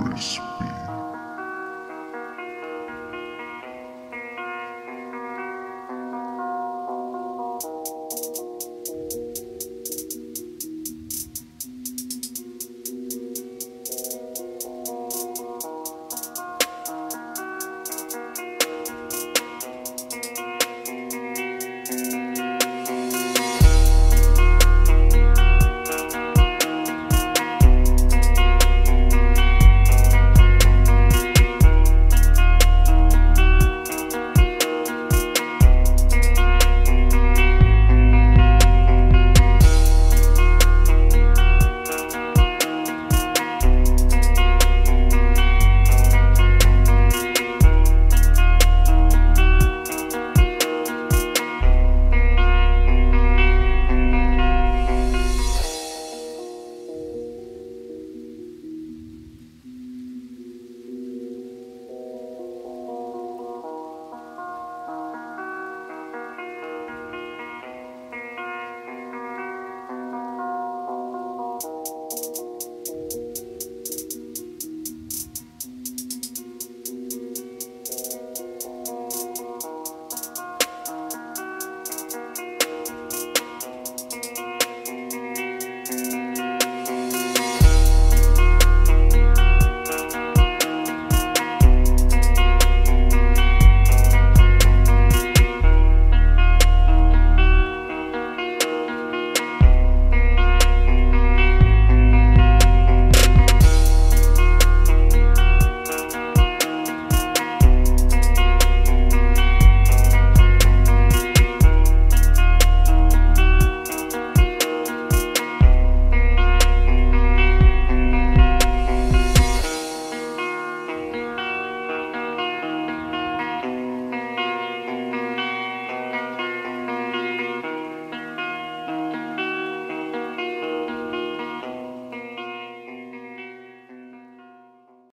crispy.